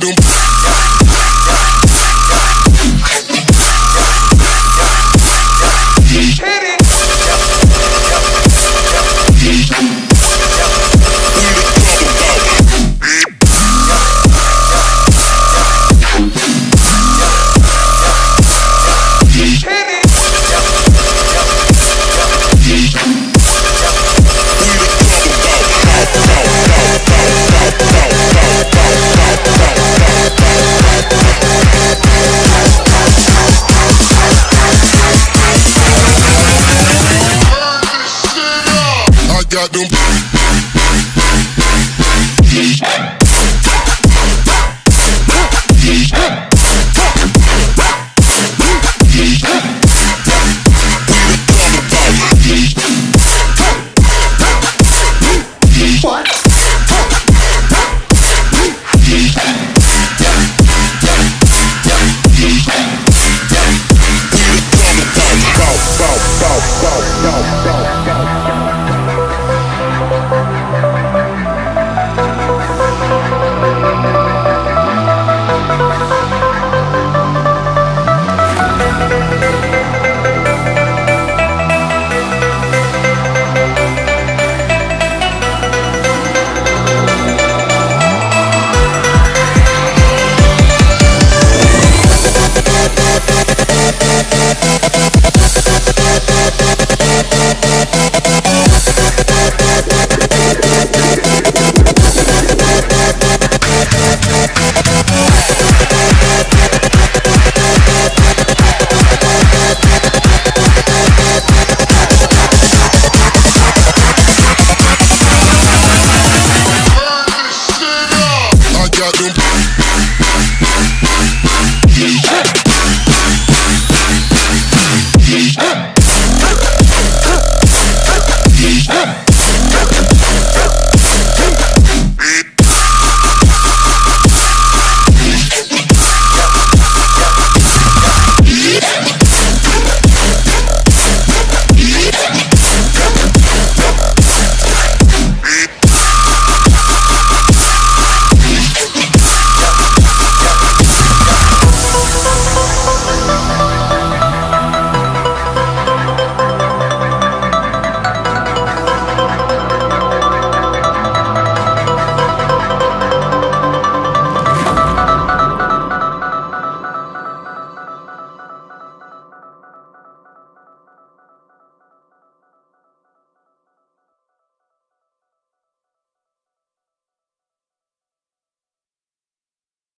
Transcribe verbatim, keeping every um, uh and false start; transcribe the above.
got them. Got them.